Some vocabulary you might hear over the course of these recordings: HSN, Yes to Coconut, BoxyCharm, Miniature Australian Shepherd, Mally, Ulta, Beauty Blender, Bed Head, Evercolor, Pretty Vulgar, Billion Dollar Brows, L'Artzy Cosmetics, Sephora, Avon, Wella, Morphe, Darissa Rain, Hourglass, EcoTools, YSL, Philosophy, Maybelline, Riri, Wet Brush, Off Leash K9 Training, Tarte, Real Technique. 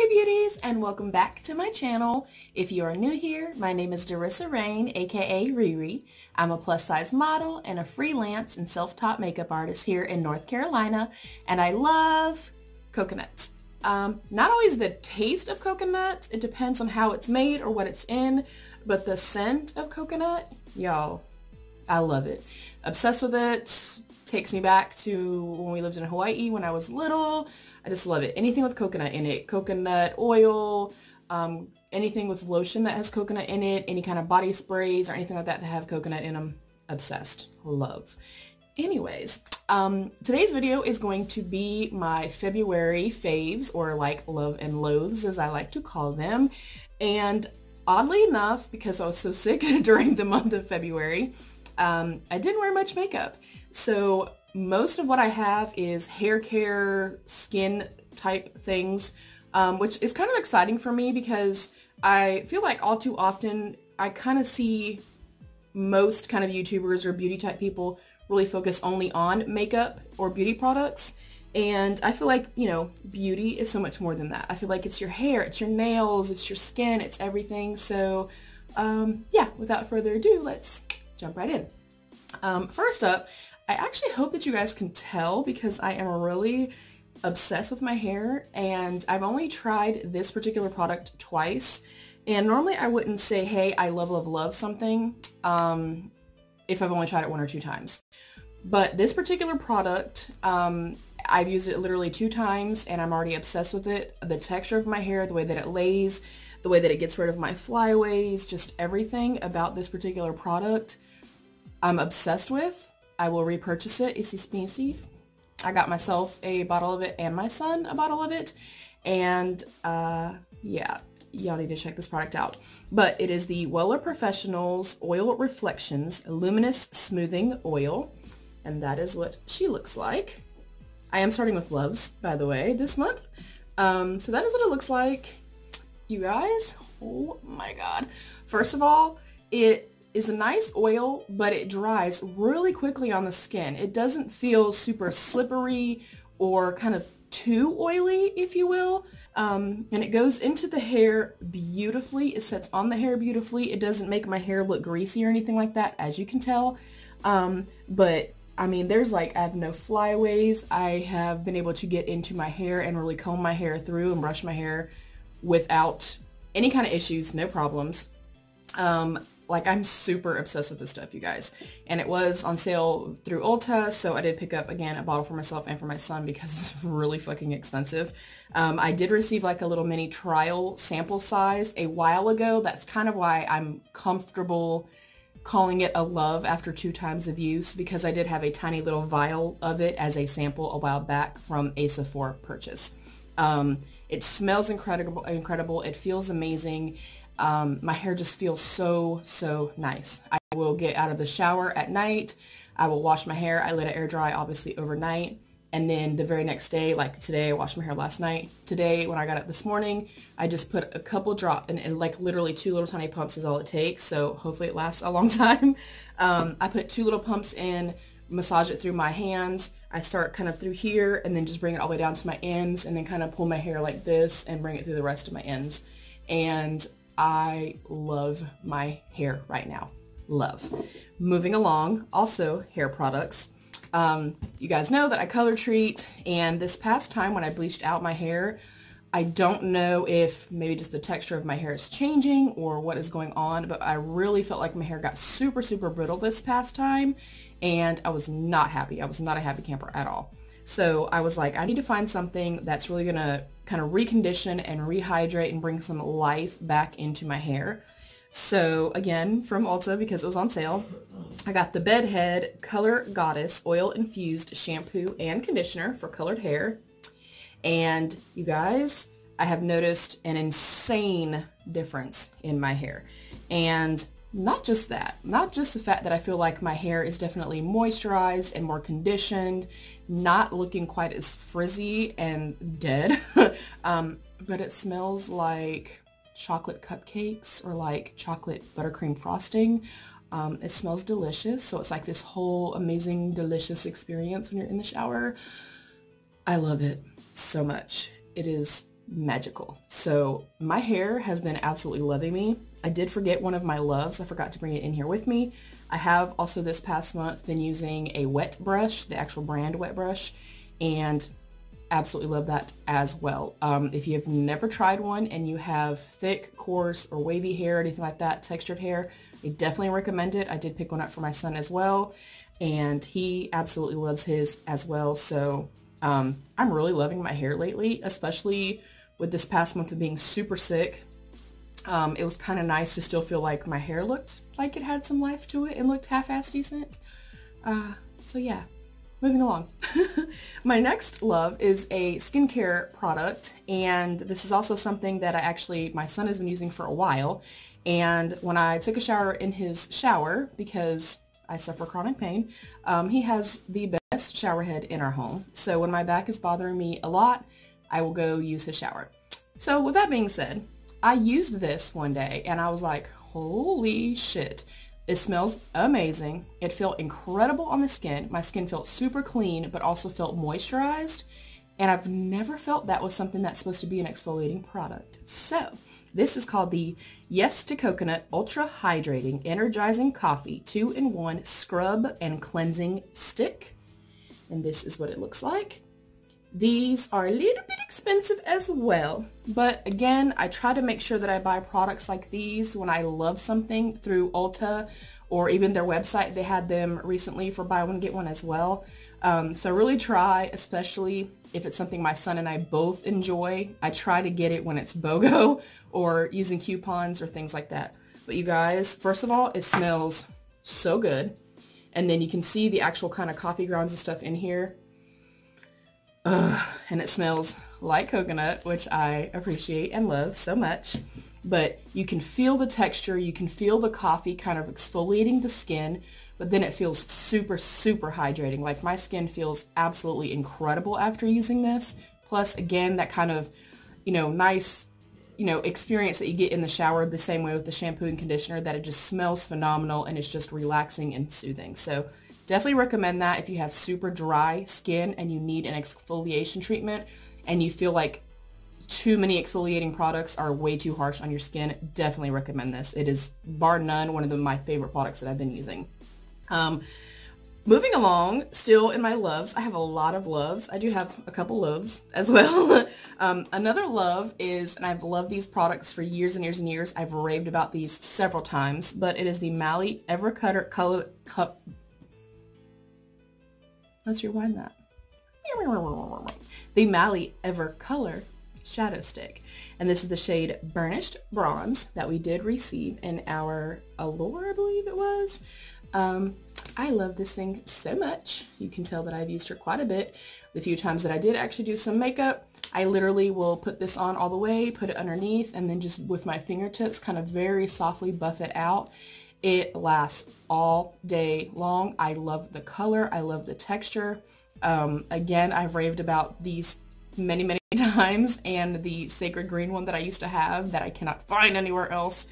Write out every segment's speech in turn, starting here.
Hey beauties, and welcome back to my channel. If you are new here, my name is Darissa Rain, aka Riri. I'm a plus size model and a freelance and self-taught makeup artist here in North Carolina, and I love coconuts. Not always the taste of coconut, it depends on how it's made or what it's in, but the scent of coconut, y'all, I love it. Obsessed with it. Takes me back to when we lived in Hawaii when I was little. I just love it. Anything with coconut in it, coconut oil, anything with lotion that has coconut in it, any kind of body sprays or anything like that that have coconut in them, obsessed, love. Anyways, today's video is going to be my February faves, or like love and loathes as I like to call them. And oddly enough, because I was so sick during the month of February, I didn't wear much makeup. So most of what I have is hair care, skin type things, which is kind of exciting for me because I feel like all too often I kind of see most kind of YouTubers or beauty type people really focus only on makeup or beauty products. And I feel like, you know, beauty is so much more than that. I feel like it's your hair, it's your nails, it's your skin, it's everything. So yeah, without further ado, let's jump right in. First up, I actually hope that you guys can tell because I am really obsessed with my hair, and I've only tried this particular product twice, and normally I wouldn't say, hey, I love something if I've only tried it one or two times. But this particular product, I've used it literally 2 times and I'm already obsessed with it. The texture of my hair, the way that it lays, the way that it gets rid of my flyaways, just everything about this particular product I'm obsessed with. I will repurchase it. It's expensive. I got myself a bottle of it and my son a bottle of it. And yeah, y'all need to check this product out. But it is the Wella Professionals Oil Reflections Luminous Smoothing Oil. And that is what she looks like. I am starting with loves, by the way, this month. So that is what it looks like. You guys, oh my God. First of all, it is a nice oil, but it dries really quickly on the skin. It doesn't feel super slippery or kind of too oily, if you will. And it goes into the hair beautifully. It sets on the hair beautifully. It doesn't make my hair look greasy or anything like that, as you can tell. But I mean, there's like, I have no flyaways. I have been able to get into my hair and really comb my hair through and brush my hair without any kind of issues, no problems. Like, I'm super obsessed with this stuff, you guys. And it was on sale through Ulta, so I did pick up, again, a bottle for myself and for my son because it's really fucking expensive. I did receive like a little mini trial sample size a while ago. That's kind of why I'm comfortable calling it a love after 2 times of use, because I did have a tiny little vial of it as a sample a while back from a Sephora purchase. It smells incredible. It feels amazing. My hair just feels so nice. I will get out of the shower at night, I will wash my hair, I let it air dry obviously overnight, and then the very next day, like today, I washed my hair last night. Today, when I got up this morning, I just put a couple drops, and like literally 2 little tiny pumps is all it takes, so hopefully it lasts a long time. I put 2 little pumps in, massage it through my hands. I start kind of through here and then just bring it all the way down to my ends, and then kind of pull my hair like this and bring it through the rest of my ends. And I love my hair right now. Love. Moving along, also hair products. You guys know that I color treat, and this past time when I bleached out my hair, I don't know if maybe just the texture of my hair is changing or what is going on, but I really felt like my hair got super brittle this past time, and I was not happy. I was not a happy camper at all. So I was like, I need to find something that's really gonna kind of recondition and rehydrate and bring some life back into my hair. So again, from Ulta, because it was on sale, I got the Bed Head Color Goddess Oil Infused Shampoo and Conditioner for colored hair. And you guys, I have noticed an insane difference in my hair. And not just that, not just the fact that I feel like my hair is definitely moisturized and more conditioned, not looking quite as frizzy and dead, but it smells like chocolate cupcakes or like chocolate buttercream frosting. It smells delicious, so it's like this whole amazing, delicious experience when you're in the shower. I love it so much. It is magical. So my hair has been absolutely loving me. I did forget one of my loves. I forgot to bring it in here with me. I have also this past month been using a Wet Brush, the actual brand Wet Brush, and absolutely love that as well. If you have never tried one and you have thick, coarse, or wavy hair, anything like that, textured hair, I definitely recommend it. I did pick one up for my son as well, and he absolutely loves his as well. So I'm really loving my hair lately, especially with this past month of being super sick. It was kind of nice to still feel like my hair looked like it had some life to it and looked half-ass decent. So yeah, moving along. My next love is a skincare product, and this is also something that I actually, my son has been using for a while, and when I took a shower in his shower, because I suffer chronic pain, he has the best shower head in our home. So when my back is bothering me a lot, I will go use his shower. So with that being said, I used this one day and I was like, holy shit. It smells amazing. It felt incredible on the skin. My skin felt super clean, but also felt moisturized. And I've never felt that was something that's supposed to be an exfoliating product. So this is called the Yes to Coconut Ultra Hydrating Energizing Coffee 2-in-1 Scrub and Cleansing Stick. And this is what it looks like. These are a little bit expensive as well, but again, I try to make sure that I buy products like these when I love something through Ulta or even their website. They had them recently for buy one, get one as well. So really try, especially if it's something my son and I both enjoy, I try to get it when it's BOGO or using coupons or things like that. But you guys, first of all, it smells so good. And then you can see the actual kind of coffee grounds and stuff in here. And it smells like coconut, which I appreciate and love so much. But you can feel the texture, you can feel the coffee kind of exfoliating the skin, but then it feels super, super hydrating. Like my skin feels absolutely incredible after using this. Plus, again, that kind of, you know, nice, you know, experience that you get in the shower the same way with the shampoo and conditioner, that it just smells phenomenal and it's just relaxing and soothing. So definitely recommend that if you have super dry skin and you need an exfoliation treatment and you feel like too many exfoliating products are way too harsh on your skin. Definitely recommend this. It is bar none one of my favorite products that I've been using. Moving along, still in my loves, I have a lot of loves. I do have a couple loves as well. Another love is, and I've loved these products for years and years and years, I've raved about these several times, but it is the Mally Evercutter Color Cup. Let's rewind that. The Mally Evercolor Shadow Stick. And this is the shade Burnished Bronze that we did receive in our Allure, I believe it was. I love this thing so much. You can tell that I've used her quite a bit. The few times that I did actually do some makeup, I literally will put this on all the way, put it underneath, and then just with my fingertips kind of very softly buff it out. It lasts all day long. I love the color. I love the texture. Again, I've raved about these many, many times, and the Sacred Green one that I used to have that I cannot find anywhere else.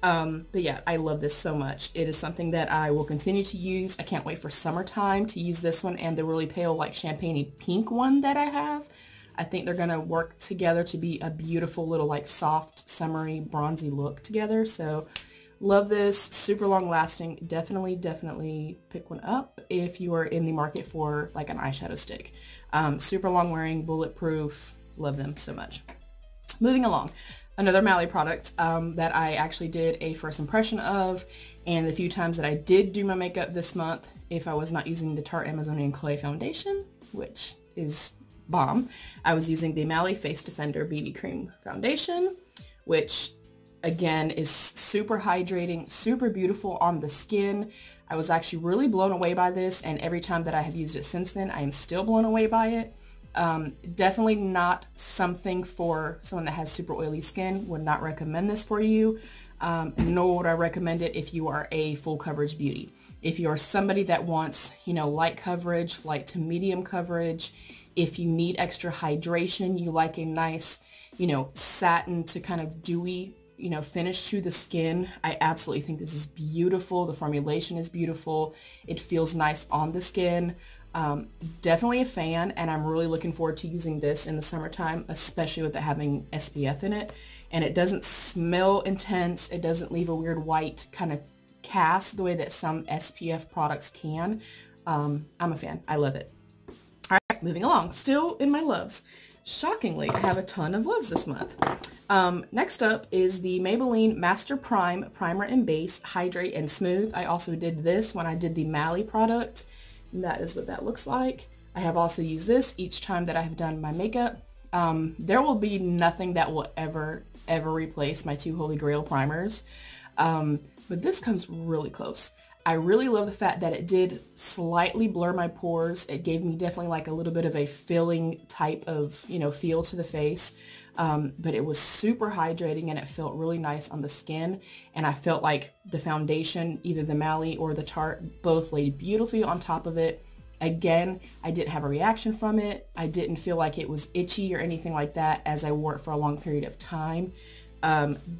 But yeah, I love this so much. It is something that I will continue to use. I can't wait for summertime to use this one and the really pale, like champagne-y pink one that I have. I think they're going to work together to be a beautiful little like soft, summery, bronzy look together. So love this, super long lasting. Definitely pick one up if you are in the market for like an eyeshadow stick. Super long wearing, bulletproof, love them so much. Moving along, another Mally product that I actually did a first impression of, and the few times that I did do my makeup this month, if I was not using the Tarte Amazonian Clay Foundation, which is bomb, I was using the Mally Face Defender BB Cream Foundation, which again is super hydrating, super beautiful on the skin. I was actually really blown away by this, and every time that I have used it since then, I am still blown away by it. Definitely not something for someone that has super oily skin. Would not recommend this for you, nor would I recommend it if you are a full coverage beauty. If you are somebody that wants, you know, light coverage, light to medium coverage, if you need extra hydration, you like a nice, you know, satin to kind of dewy, you know, finish to the skin, I absolutely think this is beautiful. The formulation is beautiful. It feels nice on the skin. Definitely a fan, and I'm really looking forward to using this in the summertime, especially with it having SPF in it. And it doesn't smell intense. It doesn't leave a weird white kind of cast the way that some SPF products can. I'm a fan. I love it. All right, moving along. Still in my loves. Shockingly, I have a ton of loves this month. Next up is the Maybelline Master Prime Primer and Base Hydrate and Smooth. I also did this when I did the Mally product. And that is what that looks like. I have also used this each time that I have done my makeup. There will be nothing that will ever replace my two Holy Grail primers. But this comes really close. I really love the fact that it did slightly blur my pores. It gave me definitely like a little bit of a filling type of, you know, feel to the face. But it was super hydrating and it felt really nice on the skin. And I felt like the foundation, either the Mally or the Tarte, both laid beautifully on top of it. Again, I didn't have a reaction from it. I didn't feel like it was itchy or anything like that as I wore it for a long period of time.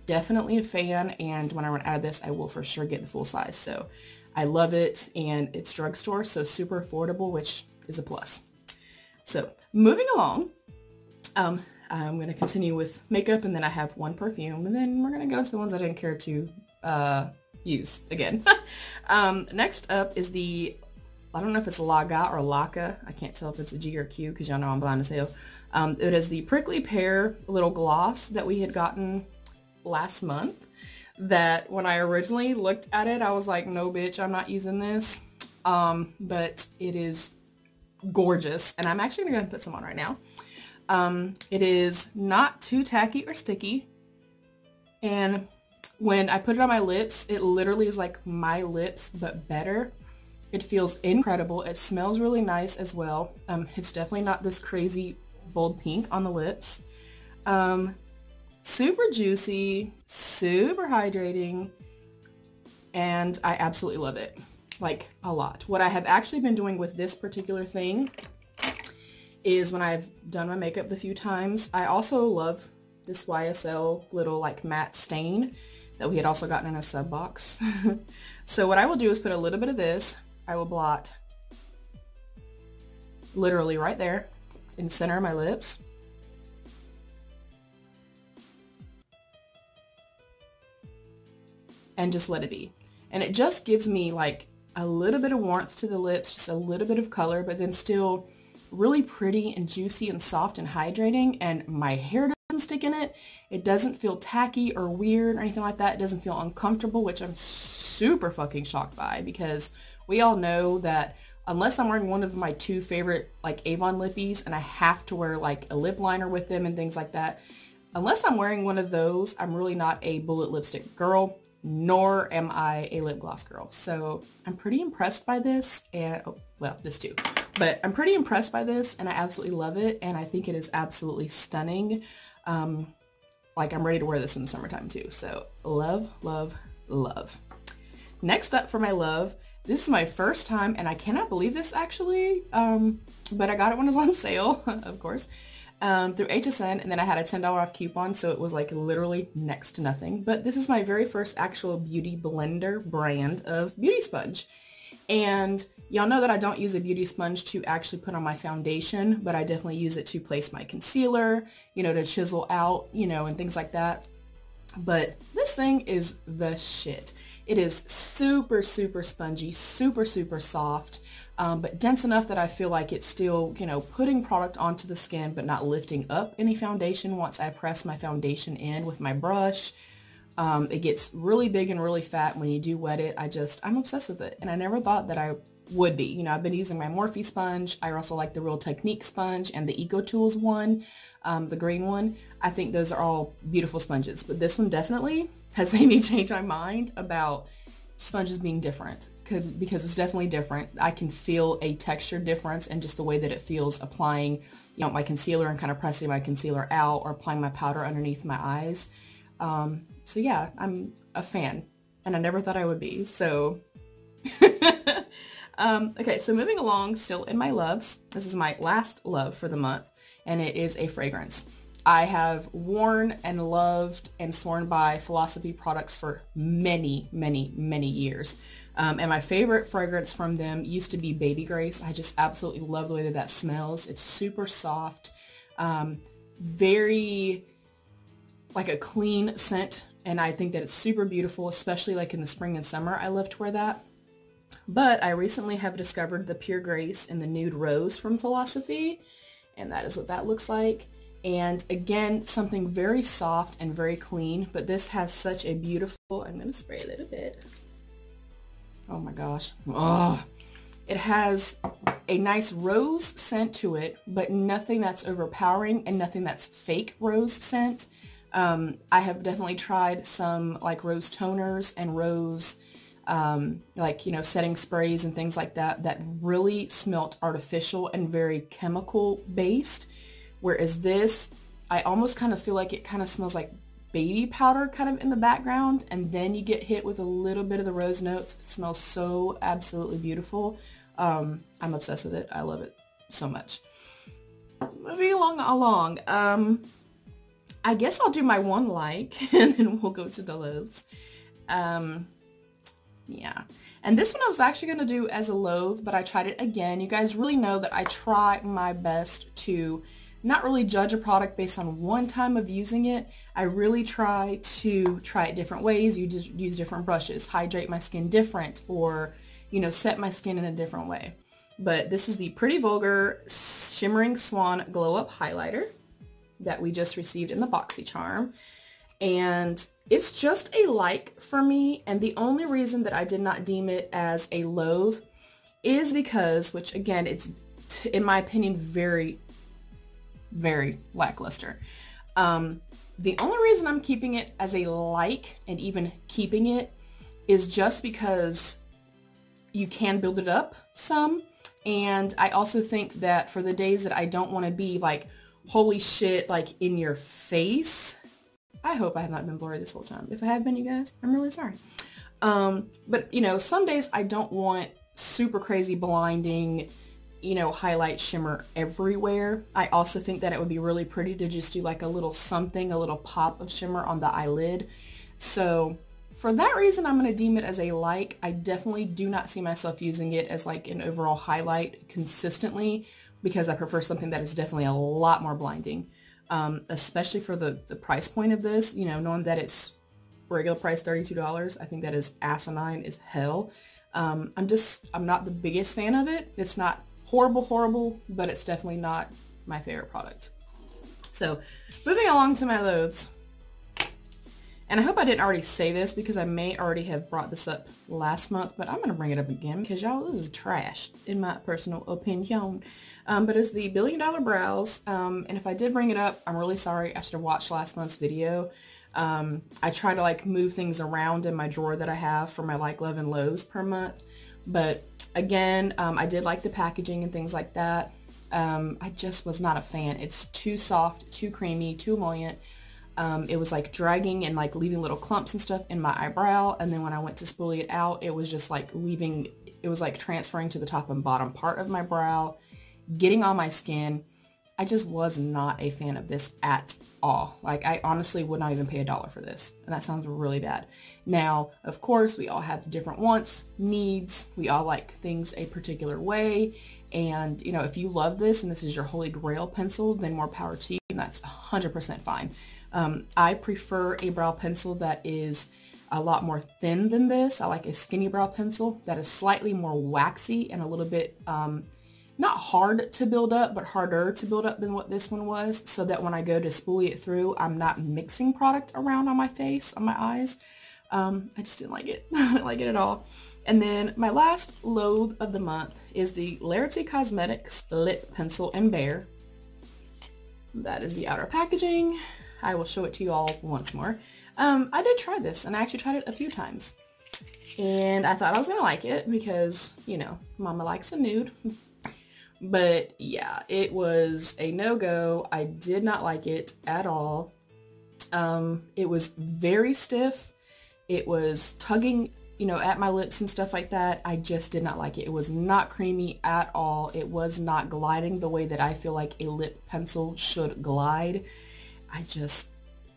Definitely a fan, and when I run out of this, I will for sure get the full size. So I love it, and it's drugstore, so super affordable, which is a plus. So moving along, I'm going to continue with makeup, and then I have one perfume, and then we're going to go to the ones I didn't care to use again. Next up is the, I don't know if it's Laga or Laka. I can't tell if it's a G or a Q because y'all know I'm blind as hell. It is the Prickly Pear little gloss that we had gotten last month that when I originally looked at it, I was like, no, bitch, I'm not using this. But it is gorgeous. And I'm actually going to put some on right now. It is not too tacky or sticky. And when I put it on my lips, it literally is like my lips, but better. It feels incredible. It smells really nice as well. It's definitely not this crazy bold pink on the lips. Super juicy, super hydrating, and I absolutely love it, like a lot. What I have actually been doing with this particular thing is when I've done my makeup the few times, I also love this YSL little like matte stain that we had also gotten in a sub box. So what I will do is put a little bit of this. I will blot literally right there in the center of my lips. And just let it be. And it just gives me like a little bit of warmth to the lips, just a little bit of color, but then still really pretty and juicy and soft and hydrating. And my hair doesn't stick in it. It doesn't feel tacky or weird or anything like that. It doesn't feel uncomfortable, which I'm super fucking shocked by, because we all know that unless I'm wearing one of my two favorite like Avon lippies and I have to wear like a lip liner with them and things like that, unless I'm wearing one of those, I'm really not a bullet lipstick girl, nor am I a lip gloss girl. So I'm pretty impressed by this, and oh, well, this too, but I'm pretty impressed by this and I absolutely love it, and I think it is absolutely stunning. Like I'm ready to wear this in the summertime too. So love, love, love. Next up for my love, this is my first time, and I cannot believe this actually, but I got it when it was on sale, of course, through HSN, and then I had a $10 off coupon, so it was like literally next to nothing. But this is my very first actual Beauty Blender brand of beauty sponge. And y'all know that I don't use a beauty sponge to actually put on my foundation, but I definitely use it to place my concealer, you know, to chisel out, you know, and things like that. But this thing is the shit. It is super, super spongy, super, super soft, but dense enough that I feel like it's still, you know, putting product onto the skin, but not lifting up any foundation. Once I press my foundation in with my brush, it gets really big and really fat when you do wet it. I'm obsessed with it. And I never thought that I would be, you know, I've been using my Morphe sponge. I also like the Real Technique sponge and the EcoTools one, the green one. I think those are all beautiful sponges, but this one definitely has made me change my mind about sponges being different, because it's definitely different. I can feel a texture difference and just the way that it feels applying, you know, my concealer and kind of pressing my concealer out or applying my powder underneath my eyes. So yeah, I'm a fan, and I never thought I would be, so. Okay, so moving along, still in my loves, this is my last love for the month, and it is a fragrance. I have worn and loved and sworn by Philosophy products for many, many, many years. And my favorite fragrance from them used to be Baby Grace. I just absolutely love the way that that smells. It's super soft, very like a clean scent, and I think that it's super beautiful, especially like in the spring and summer. I love to wear that. But I recently have discovered the Pure Grace in the Nude Rose from Philosophy, and that is what that looks like. And again, something very soft and very clean, but this has such a beautiful, I'm going to spray a little bit. Oh my gosh. Oh, it has a nice rose scent to it, but nothing that's overpowering and nothing that's fake rose scent. I have definitely tried some like rose toners and rose like, you know, setting sprays and things like that that really smelt artificial and very chemical based, whereas this, I almost kind of feel like it kind of smells like baby powder kind of in the background, and then you get hit with a little bit of the rose notes. It smells so absolutely beautiful. I'm obsessed with it. I love it so much. Moving along, I guess I'll do my one like and then we'll go to the loaves. Yeah, and this one I was actually going to do as a loathe, but I tried it again. You guys really know that I try my best to not really judge a product based on one time of using it. I really try to try it different ways. You just use different brushes, hydrate my skin different, or, you know, set my skin in a different way. But this is the Pretty Vulgar Shimmering Swan Glow Up Highlighter that we just received in the BoxyCharm. And it's just a like for me, and the only reason that I did not deem it as a loathe is because, which again, it's in my opinion very, very lackluster. The only reason I'm keeping it as a like and even keeping it is just because you can build it up some, and I also think that for the days that I don't want to be like, holy shit, like in your face. I hope I have not been blurry this whole time. If I have been, you guys, I'm really sorry. But, you know, some days I don't want super crazy blinding, you know, highlight shimmer everywhere. I also think that it would be really pretty to just do like a little something, a little pop of shimmer on the eyelid. So for that reason, I'm going to deem it as a like. I definitely do not see myself using it as like an overall highlight consistently, because I prefer something that is definitely a lot more blinding. Especially for the price point of this, you know, knowing that it's regular price $32, I think that is asinine as hell. I'm not the biggest fan of it. It's not horrible, horrible, but it's definitely not my favorite product. So moving along to my loathes, and I hope I didn't already say this because I may already have brought this up last month, but I'm going to bring it up again because y'all, this is trash in my personal opinion. But it's the Billion Dollar Brows. And if I did bring it up, I'm really sorry. I should have watched last month's video. I try to like move things around in my drawer that I have for my like, love, and loaves per month. But again, I did like the packaging and things like that. I just was not a fan. It's too soft, too creamy, too emollient. It was like dragging and like leaving little clumps and stuff in my eyebrow, and then when I went to spoolie it out, it was just like leaving, it was like transferring to the top and bottom part of my brow, getting on my skin. I just was not a fan of this at all. Like, I honestly would not even pay $1 for this, and that sounds really bad. Now, of course, we all have different wants, needs, we all like things a particular way, and you know, if you love this and this is your holy grail pencil, then more power to you, and that's 100% fine. I prefer a brow pencil that is a lot more thin than this. I like a skinny brow pencil that is slightly more waxy and a little bit, not hard to build up, but harder to build up than what this one was, so that when I go to spoolie it through, I'm not mixing product around on my face, on my eyes. I just didn't like it. I didn't like it at all. And then my last loathe of the month is the L'Artzy Cosmetics Lip Pencil and Bear. That is the outer packaging. I will show it to you all once more. I did try this, and I actually tried it a few times, and I thought I was gonna like it because, you know, mama likes a nude. But yeah, it was a no-go. I did not like it at all. It was very stiff. It was tugging, you know, at my lips and stuff like that. I just did not like it. It was not creamy at all. It was not gliding the way that I feel like a lip pencil should glide.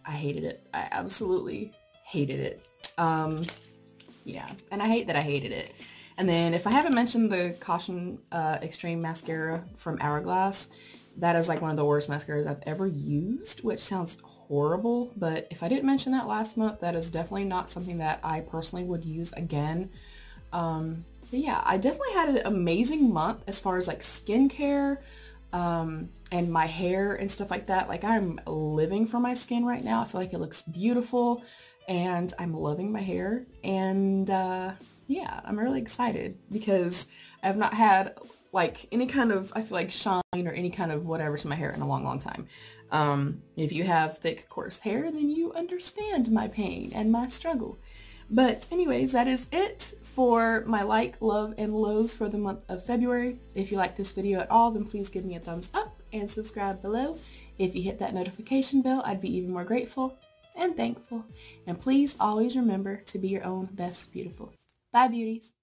I hated it. I absolutely hated it. yeah, and I hate that I hated it. And then if I haven't mentioned the Caution Extreme Mascara from Hourglass, that is like one of the worst mascaras I've ever used, which sounds horrible, but if I didn't mention that last month, that is definitely not something that I personally would use again. But yeah, I definitely had an amazing month as far as like skincare and my hair and stuff like that. Like, I'm living for my skin right now. I feel like it looks beautiful and I'm loving my hair, and yeah, I'm really excited because I've not had like any kind of, I feel like, shine or any kind of whatever to my hair in a long, long time. If you have thick, coarse hair, then you understand my pain and my struggle. But anyways, that is it for my like, love, and lows for the month of February. If you like this video at all, then please give me a thumbs up and subscribe below. If you hit that notification bell, I'd be even more grateful and thankful. And please always remember to be your own best beautiful. Bye, beauties.